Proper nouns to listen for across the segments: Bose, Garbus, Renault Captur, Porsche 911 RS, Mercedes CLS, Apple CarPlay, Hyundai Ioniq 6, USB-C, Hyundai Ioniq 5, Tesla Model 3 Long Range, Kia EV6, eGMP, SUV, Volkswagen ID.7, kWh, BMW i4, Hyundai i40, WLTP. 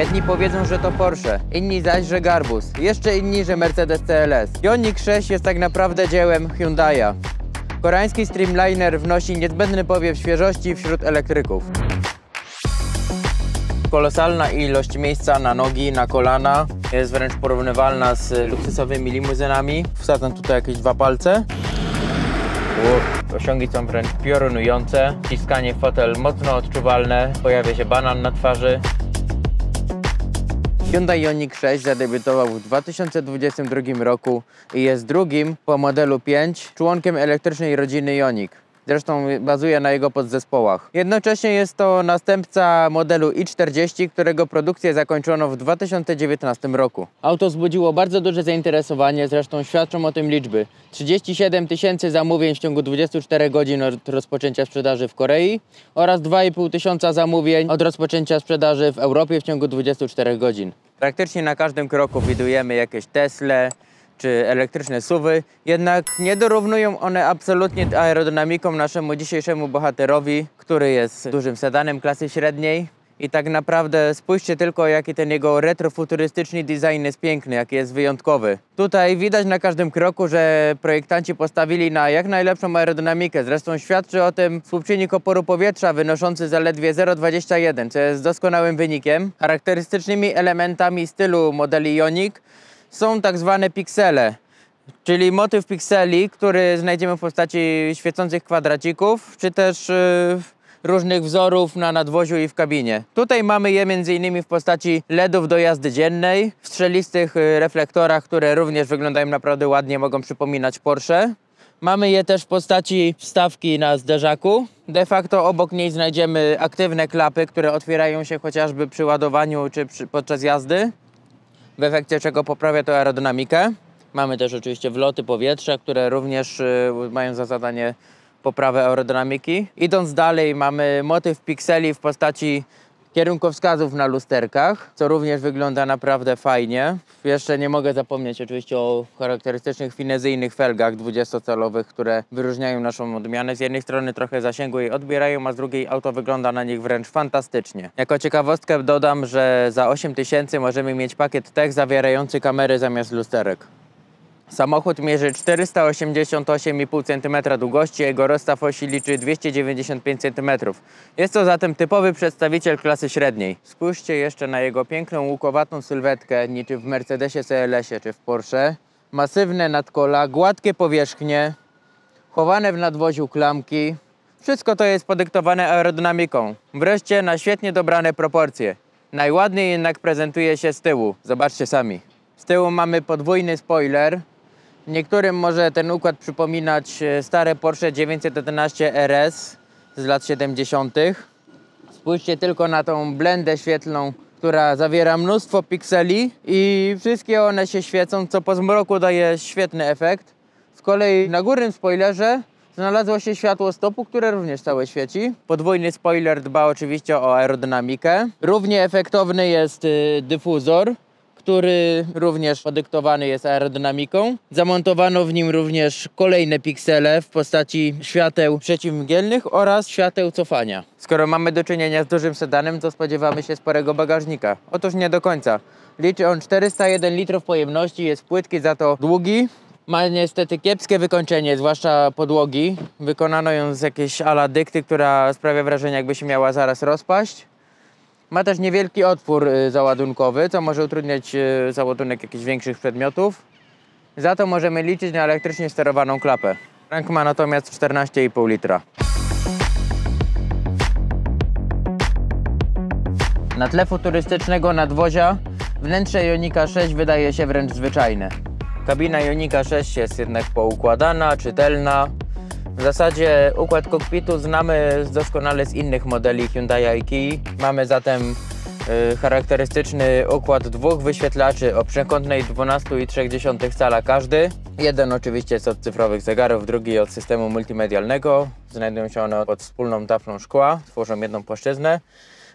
Jedni powiedzą, że to Porsche, inni zaś, że Garbus, jeszcze inni, że Mercedes CLS. Ioniq 6 jest tak naprawdę dziełem Hyundai'a. Koreański streamliner wnosi niezbędny powiew świeżości wśród elektryków. Kolosalna ilość miejsca na nogi, na kolana jest wręcz porównywalna z luksusowymi limuzynami. Wsadzam tutaj jakieś dwa palce. Osiągi są wręcz piorunujące, wciskanie w fotel mocno odczuwalne, pojawia się banan na twarzy. Hyundai Ioniq 6 zadebiutował w 2022 roku i jest drugim po modelu 5 członkiem elektrycznej rodziny Ioniq. Zresztą bazuje na jego podzespołach. Jednocześnie jest to następca modelu i40, którego produkcję zakończono w 2019 roku. Auto wzbudziło bardzo duże zainteresowanie, zresztą świadczą o tym liczby. 37 tysięcy zamówień w ciągu 24 godzin od rozpoczęcia sprzedaży w Korei oraz 2,5 tysiąca zamówień od rozpoczęcia sprzedaży w Europie w ciągu 24 godzin. Praktycznie na każdym kroku widujemy jakieś Tesle czy elektryczne SUV-y, jednak nie dorównują one absolutnie aerodynamiką naszemu dzisiejszemu bohaterowi, który jest dużym sedanem klasy średniej. I tak naprawdę spójrzcie tylko, jaki ten jego retrofuturystyczny design jest piękny, jaki jest wyjątkowy. Tutaj widać na każdym kroku, że projektanci postawili na jak najlepszą aerodynamikę. Zresztą świadczy o tym współczynnik oporu powietrza wynoszący zaledwie 0,21, co jest doskonałym wynikiem. Charakterystycznymi elementami stylu modeli Ioniq są tak zwane piksele, czyli motyw pikseli, który znajdziemy w postaci świecących kwadracików, czy też różnych wzorów na nadwoziu i w kabinie. Tutaj mamy je m.in. w postaci LEDów do jazdy dziennej, w strzelistych reflektorach, które również wyglądają naprawdę ładnie, mogą przypominać Porsche. Mamy je też w postaci wstawki na zderzaku. De facto obok niej znajdziemy aktywne klapy, które otwierają się chociażby przy ładowaniu czy podczas jazdy, w efekcie czego poprawia to aerodynamikę. Mamy też oczywiście wloty powietrza, które również mają za zadanie poprawę aerodynamiki. Idąc dalej, mamy motyw pikseli w postaci kierunkowskazów na lusterkach, co również wygląda naprawdę fajnie. Jeszcze nie mogę zapomnieć oczywiście o charakterystycznych finezyjnych felgach 20-calowych, które wyróżniają naszą odmianę. Z jednej strony trochę zasięgu jej odbierają, a z drugiej auto wygląda na nich wręcz fantastycznie. Jako ciekawostkę dodam, że za 8000 możemy mieć pakiet tech zawierający kamery zamiast lusterek. Samochód mierzy 488,5 cm długości, jego rozstaw osi liczy 295 cm. Jest to zatem typowy przedstawiciel klasy średniej. Spójrzcie jeszcze na jego piękną, łukowatą sylwetkę, niczym w Mercedesie CLS-ie czy w Porsche. Masywne nadkola, gładkie powierzchnie, chowane w nadwoziu klamki. Wszystko to jest podyktowane aerodynamiką. Wreszcie na świetnie dobrane proporcje. Najładniej jednak prezentuje się z tyłu. Zobaczcie sami. Z tyłu mamy podwójny spoiler. Niektórym może ten układ przypominać stare Porsche 911 RS z lat 70. Spójrzcie tylko na tą blendę świetlną, która zawiera mnóstwo pikseli i wszystkie one się świecą, co po zmroku daje świetny efekt. Z kolei na górnym spoilerze znalazło się światło stopu, które również całe świeci. Podwójny spoiler dba oczywiście o aerodynamikę. Równie efektowny jest dyfuzor, który również podyktowany jest aerodynamiką. Zamontowano w nim również kolejne piksele w postaci świateł przeciwmgielnych oraz świateł cofania. Skoro mamy do czynienia z dużym sedanem, to spodziewamy się sporego bagażnika. Otóż nie do końca. Liczy on 401 litrów pojemności, jest płytki, za to długi. Ma niestety kiepskie wykończenie, zwłaszcza podłogi. Wykonano ją z jakiejś ala dykty, która sprawia wrażenie, jakby się miała zaraz rozpaść. Ma też niewielki otwór załadunkowy, co może utrudniać załadunek jakichś większych przedmiotów. Za to możemy liczyć na elektrycznie sterowaną klapę. Tank ma natomiast 14,5 litra. Na tle futurystycznego nadwozia wnętrze Ioniqa 6 wydaje się wręcz zwyczajne. Kabina Ioniqa 6 jest jednak poukładana, czytelna. W zasadzie układ kokpitu znamy doskonale z innych modeli Hyundai i Kii. Mamy zatem charakterystyczny układ dwóch wyświetlaczy o przekątnej 12,3 cala każdy. Jeden oczywiście jest od cyfrowych zegarów, drugi od systemu multimedialnego. Znajdują się one pod wspólną taflą szkła, tworzą jedną płaszczyznę.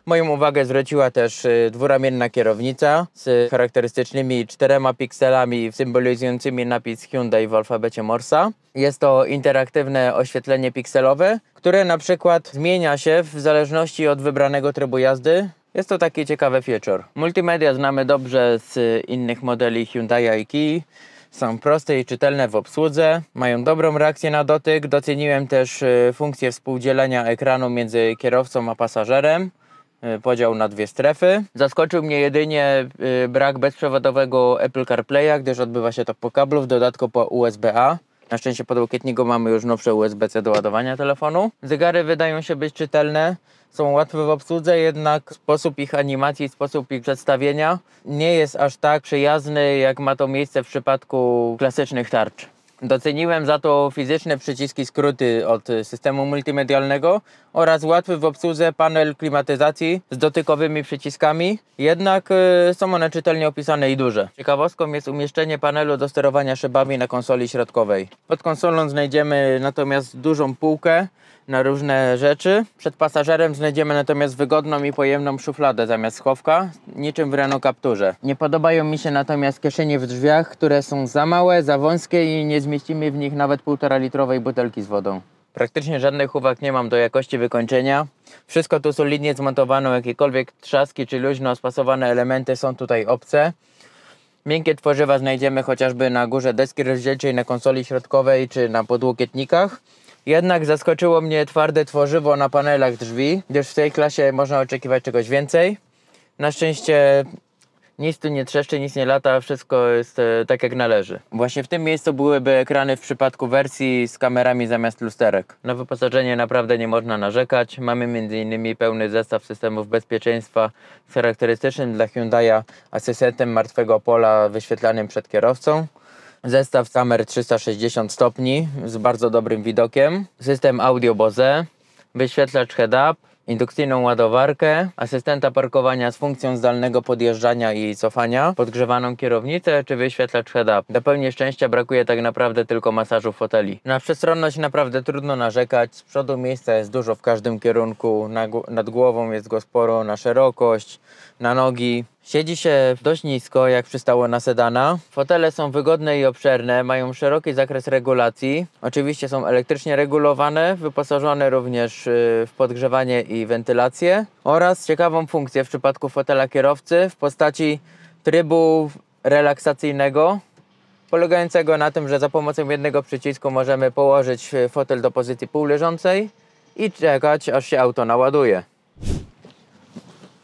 Moją uwagę zwróciła też dwuramienna kierownica z charakterystycznymi 4 pikselami symbolizującymi napis Hyundai w alfabecie Morsa. Jest to interaktywne oświetlenie pikselowe, które na przykład zmienia się w zależności od wybranego trybu jazdy. Jest to taki ciekawy feature. Multimedia znamy dobrze z innych modeli Hyundai'a i Kii. Są proste i czytelne w obsłudze, mają dobrą reakcję na dotyk. Doceniłem też funkcję współdzielenia ekranu między kierowcą a pasażerem. Podział na dwie strefy. Zaskoczył mnie jedynie brak bezprzewodowego Apple CarPlaya, gdyż odbywa się to po kablu, w dodatku po USB-A. Na szczęście podłokietniku mamy już nowsze USB-C do ładowania telefonu. Zegary wydają się być czytelne, są łatwe w obsłudze, jednak sposób ich animacji, sposób ich przedstawienia nie jest aż tak przyjazny, jak ma to miejsce w przypadku klasycznych tarcz. Doceniłem za to fizyczne przyciski skróty od systemu multimedialnego oraz łatwy w obsłudze panel klimatyzacji z dotykowymi przyciskami, jednak są one czytelnie opisane i duże. Ciekawostką jest umieszczenie panelu do sterowania szybami na konsoli środkowej. Pod konsolą znajdziemy natomiast dużą półkę na różne rzeczy. Przed pasażerem znajdziemy natomiast wygodną i pojemną szufladę zamiast schowka, niczym w Renault Capturze. Nie podobają mi się natomiast kieszenie w drzwiach, które są za małe, za wąskie i nie zmieścimy w nich nawet 1,5-litrowej butelki z wodą. Praktycznie żadnych uwag nie mam do jakości wykończenia. Wszystko tu solidnie zmontowano, jakiekolwiek trzaski czy luźno spasowane elementy są tutaj obce. Miękkie tworzywa znajdziemy chociażby na górze deski rozdzielczej, na konsoli środkowej czy na podłokietnikach. Jednak zaskoczyło mnie twarde tworzywo na panelach drzwi, gdyż w tej klasie można oczekiwać czegoś więcej. Na szczęście nic tu nie trzeszczy, nic nie lata, wszystko jest tak jak należy. Właśnie w tym miejscu byłyby ekrany w przypadku wersji z kamerami zamiast lusterek. Na wyposażenie naprawdę nie można narzekać. Mamy m.in. pełny zestaw systemów bezpieczeństwa z charakterystycznym dla Hyundai'a asystentem martwego pola wyświetlanym przed kierowcą. Zestaw kamer 360 stopni z bardzo dobrym widokiem. System audio Bose, wyświetlacz head-up, indukcyjną ładowarkę, asystenta parkowania z funkcją zdalnego podjeżdżania i cofania, podgrzewaną kierownicę czy wyświetlacz head-up. Do pełni szczęścia brakuje tak naprawdę tylko masażu foteli. Na przestronność naprawdę trudno narzekać, z przodu miejsca jest dużo w każdym kierunku, nad głową jest go sporo, na szerokość, na nogi. Siedzi się dość nisko, jak przystało na sedana. Fotele są wygodne i obszerne, mają szeroki zakres regulacji. Oczywiście są elektrycznie regulowane, wyposażone również w podgrzewanie i wentylację. Oraz ciekawą funkcję w przypadku fotela kierowcy w postaci trybu relaksacyjnego, polegającego na tym, że za pomocą jednego przycisku możemy położyć fotel do pozycji półleżącej i czekać, aż się auto naładuje.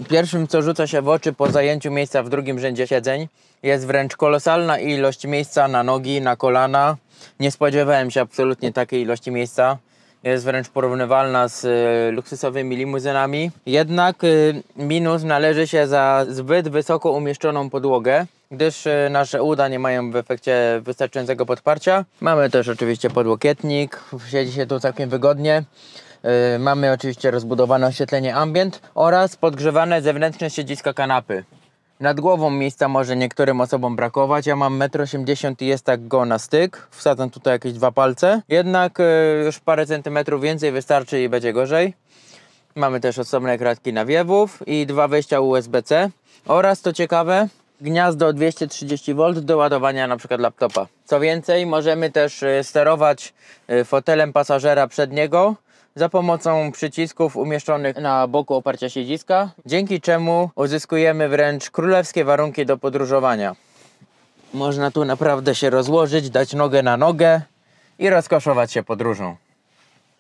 Pierwszym, co rzuca się w oczy po zajęciu miejsca w drugim rzędzie siedzeń, jest wręcz kolosalna ilość miejsca na nogi, na kolana. Nie spodziewałem się absolutnie takiej ilości miejsca. Jest wręcz porównywalna z luksusowymi limuzynami. Jednak minus należy się za zbyt wysoko umieszczoną podłogę, gdyż nasze uda nie mają w efekcie wystarczającego podparcia. Mamy też oczywiście podłokietnik, siedzi się tu całkiem wygodnie. Mamy oczywiście rozbudowane oświetlenie ambient oraz podgrzewane zewnętrzne siedziska kanapy. Nad głową miejsca może niektórym osobom brakować. Ja mam 1,80 m i jest tak go na styk. Wsadzam tutaj jakieś 2 palce. Jednak już parę centymetrów więcej wystarczy i będzie gorzej. Mamy też osobne kratki nawiewów i 2 wejścia USB-C. Oraz to ciekawe, gniazdo 230 V do ładowania na przykład laptopa. Co więcej, możemy też sterować fotelem pasażera przedniego za pomocą przycisków umieszczonych na boku oparcia siedziska, dzięki czemu uzyskujemy wręcz królewskie warunki do podróżowania. Można tu naprawdę się rozłożyć, dać nogę na nogę i rozkoszować się podróżą.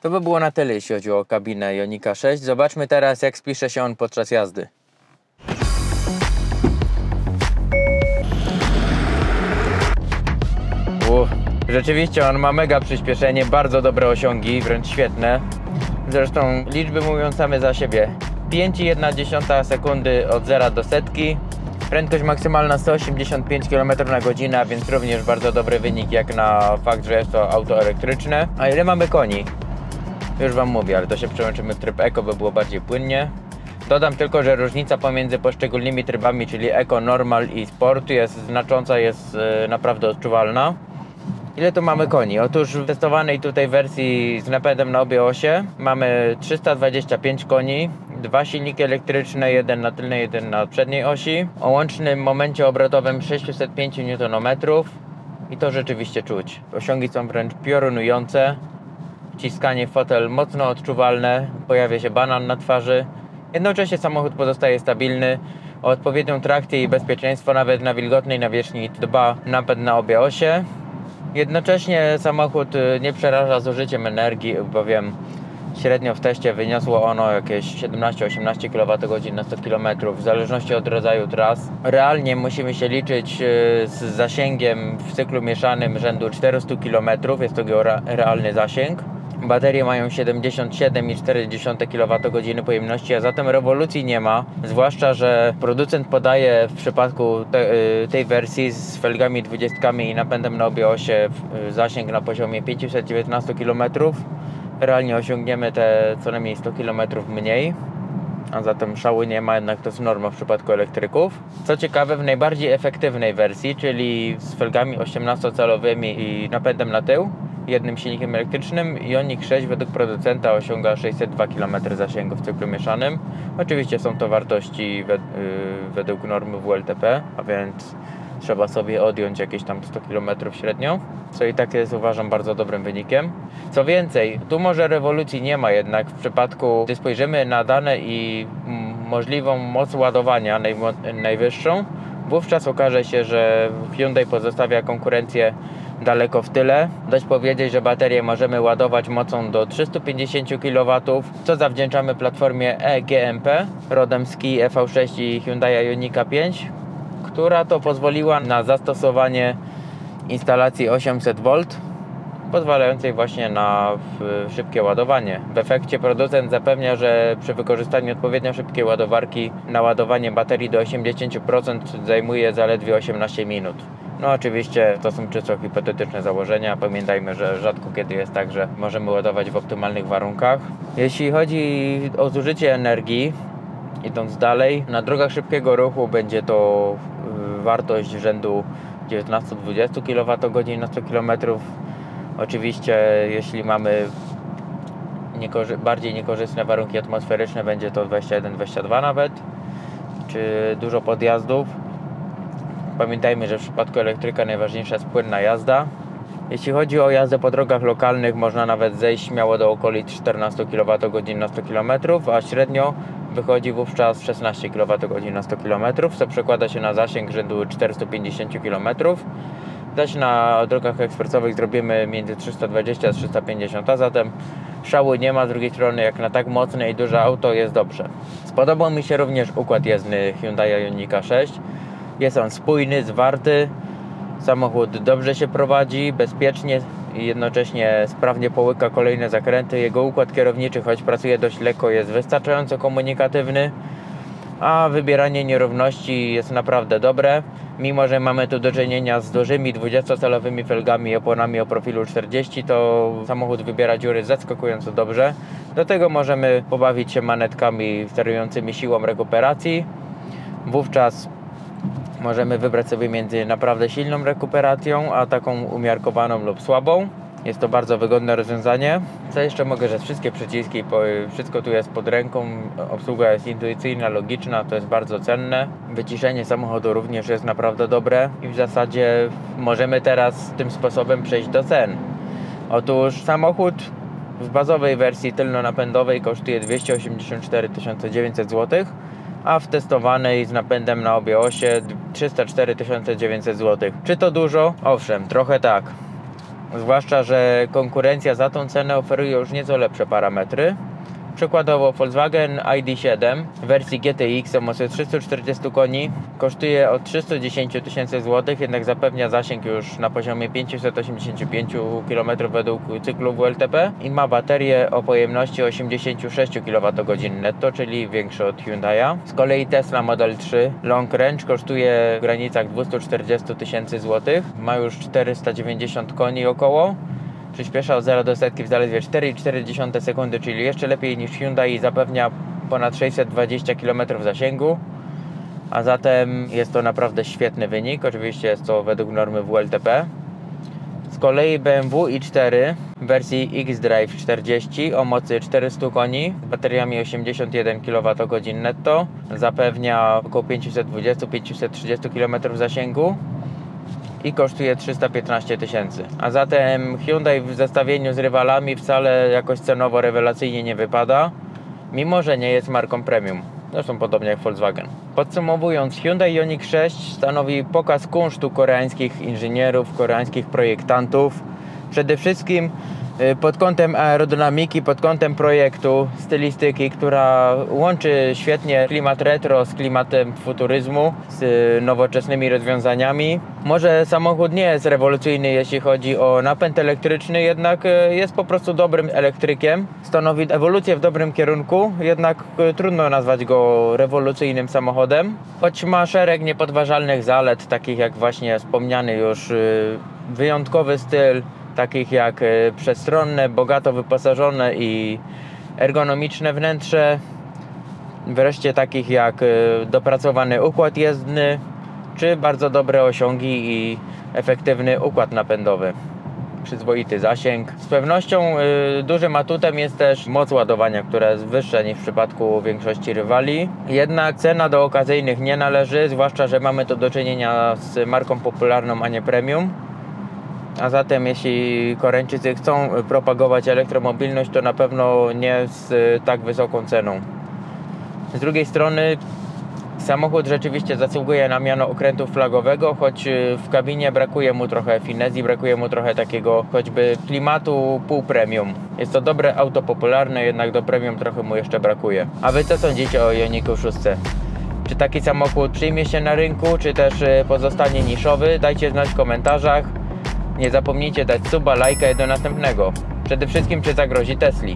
To by było na tyle, jeśli chodzi o kabinę Ioniqa 6. Zobaczmy teraz, jak spisze się on podczas jazdy. Rzeczywiście on ma mega przyspieszenie, bardzo dobre osiągi, wręcz świetne. Zresztą liczby mówią same za siebie. 5,1 sekundy od 0 do setki. Prędkość maksymalna 185 km/h, więc również bardzo dobry wynik jak na fakt, że jest to auto elektryczne. A ile mamy koni? Już Wam mówię, ale to się przełączymy w tryb Eco, by było bardziej płynnie. Dodam tylko, że różnica pomiędzy poszczególnymi trybami, czyli Eco, Normal i Sport jest znacząca, jest naprawdę odczuwalna. Ile tu mamy koni? Otóż w testowanej tutaj wersji z napędem na obie osie mamy 325 koni, 2 silniki elektryczne, jeden na tylnej, jeden na przedniej osi, o łącznym momencie obrotowym 605 Nm i to rzeczywiście czuć. Osiągi są wręcz piorunujące, wciskanie w fotel mocno odczuwalne, pojawia się banan na twarzy Jednocześnie samochód pozostaje stabilny, o odpowiednią trakcję i bezpieczeństwo nawet na wilgotnej nawierzchni dba napęd na obie osie. Jednocześnie samochód nie przeraża zużyciem energii, bowiem średnio w teście wyniosło ono jakieś 17-18 kWh na 100 km, w zależności od rodzaju tras. Realnie musimy się liczyć z zasięgiem w cyklu mieszanym rzędu 400 km, jest to realny zasięg. Baterie mają 77,4 kWh pojemności, a zatem rewolucji nie ma, zwłaszcza że producent podaje w przypadku tej wersji z felgami 20 i napędem na obie osie zasięg na poziomie 519 km. Realnie osiągniemy te co najmniej 100 km mniej, a zatem szału nie ma, jednak to jest norma w przypadku elektryków. Co ciekawe, w najbardziej efektywnej wersji, czyli z felgami 18-calowymi i napędem na tył, jednym silnikiem elektrycznym, Ioniq 6 według producenta osiąga 602 km zasięgu w cyklu mieszanym. Oczywiście są to wartości według normy WLTP, a więc trzeba sobie odjąć jakieś tam 100 km średnio, co i tak jest, uważam, bardzo dobrym wynikiem. Co więcej, tu może rewolucji nie ma, jednak w przypadku, gdy spojrzymy na dane i możliwą moc ładowania najwyższą, wówczas okaże się, że Hyundai pozostawia konkurencję daleko w tyle. Dość powiedzieć, że baterię możemy ładować mocą do 350 kW, co zawdzięczamy platformie eGMP rodem z Kia EV6 i Hyundai Ioniqa 5, która to pozwoliła na zastosowanie instalacji 800V, pozwalającej właśnie na szybkie ładowanie. W efekcie producent zapewnia, że przy wykorzystaniu odpowiednio szybkiej ładowarki naładowanie baterii do 80% zajmuje zaledwie 18 minut. No oczywiście to są czysto hipotetyczne założenia, pamiętajmy, że rzadko kiedy jest tak, że możemy ładować w optymalnych warunkach. Jeśli chodzi o zużycie energii, idąc dalej, na drogach szybkiego ruchu będzie to wartość rzędu 19-20 kWh na 100 km. Oczywiście jeśli mamy bardziej niekorzystne warunki atmosferyczne, będzie to 21-22 nawet, czy dużo podjazdów. Pamiętajmy, że w przypadku elektryka najważniejsza jest płynna jazda. Jeśli chodzi o jazdę po drogach lokalnych, można nawet zejść śmiało do okolic 14 kWh na 100 km, a średnio wychodzi wówczas 16 kWh na 100 km, co przekłada się na zasięg rzędu 450 km. Zaś na drogach ekspresowych zrobimy między 320 a 350, a zatem szału nie ma. Z drugiej strony, jak na tak mocne i duże auto, jest dobrze. Spodobał mi się również układ jezdny Hyundai Ioniqa 6. Jest on spójny, zwarty, samochód dobrze się prowadzi, bezpiecznie i jednocześnie sprawnie połyka kolejne zakręty. Jego układ kierowniczy, choć pracuje dość lekko, jest wystarczająco komunikatywny, a wybieranie nierówności jest naprawdę dobre, mimo że mamy tu do czynienia z dużymi 20-calowymi felgami i oponami o profilu 40, to samochód wybiera dziury zaskakująco dobrze. Do tego możemy pobawić się manetkami sterującymi siłą rekuperacji, wówczas możemy wybrać sobie między naprawdę silną rekuperacją, a taką umiarkowaną lub słabą. Jest to bardzo wygodne rozwiązanie. Co jeszcze mogę, że wszystkie przyciski, wszystko tu jest pod ręką, obsługa jest intuicyjna, logiczna, to jest bardzo cenne. Wyciszenie samochodu również jest naprawdę dobre i w zasadzie możemy teraz tym sposobem przejść do cen. Otóż samochód w bazowej wersji tylnonapędowej kosztuje 284 900 zł, a w testowanej z napędem na obie osie 304 900 zł. Czy to dużo? Owszem, trochę tak. Zwłaszcza że konkurencja za tą cenę oferuje już nieco lepsze parametry. Przykładowo Volkswagen ID.7 w wersji GTX o mocy 340 koni kosztuje od 310 tysięcy złotych, jednak zapewnia zasięg już na poziomie 585 km według cyklu WLTP i ma baterię o pojemności 86 kWh netto, czyli większe od Hyundai'a. Z kolei Tesla Model 3 Long Range kosztuje w granicach 240 tysięcy złotych, ma już 490 koni około. Przyspiesza od 0 do setki w zaledwie 4,4 sekundy, czyli jeszcze lepiej niż Hyundai i zapewnia ponad 620 km zasięgu. A zatem jest to naprawdę świetny wynik, oczywiście jest to według normy WLTP. Z kolei BMW i4 w wersji X-Drive 40 o mocy 400 koni z bateriami 81 kWh netto zapewnia około 520-530 km zasięgu i kosztuje 315 tysięcy. A zatem Hyundai w zestawieniu z rywalami wcale jakoś cenowo rewelacyjnie nie wypada. mimo że nie jest marką premium. Zresztą podobnie jak Volkswagen. Podsumowując, Hyundai Ioniq 6 stanowi pokaz kunsztu koreańskich inżynierów, koreańskich projektantów. Przede wszystkim pod kątem aerodynamiki, pod kątem projektu, stylistyki, która łączy świetnie klimat retro z klimatem futuryzmu, z nowoczesnymi rozwiązaniami. Może samochód nie jest rewolucyjny, jeśli chodzi o napęd elektryczny, jednak jest po prostu dobrym elektrykiem. Stanowi ewolucję w dobrym kierunku, jednak trudno nazwać go rewolucyjnym samochodem. Choć ma szereg niepodważalnych zalet, takich jak właśnie wspomniany już wyjątkowy styl, takich jak przestronne, bogato wyposażone i ergonomiczne wnętrze, wreszcie takich jak dopracowany układ jezdny, czy bardzo dobre osiągi i efektywny układ napędowy, przyzwoity zasięg. Z pewnością dużym atutem jest też moc ładowania, która jest wyższa niż w przypadku większości rywali. Jednak cena do okazyjnych nie należy, zwłaszcza że mamy to do czynienia z marką popularną, a nie premium. A zatem jeśli Koreańczycy chcą propagować elektromobilność, to na pewno nie z tak wysoką ceną. Z drugiej strony samochód rzeczywiście zasługuje na miano okrętu flagowego, choć w kabinie brakuje mu trochę finezji, brakuje mu trochę takiego choćby klimatu półpremium. Jest to dobre auto popularne, jednak do premium trochę mu jeszcze brakuje. A Wy co sądzicie o Ioniqu 6? Czy taki samochód przyjmie się na rynku, czy też pozostanie niszowy? Dajcie znać w komentarzach. Nie zapomnijcie dać suba, lajka i do następnego. Przede wszystkim, czy zagrozi Tesli?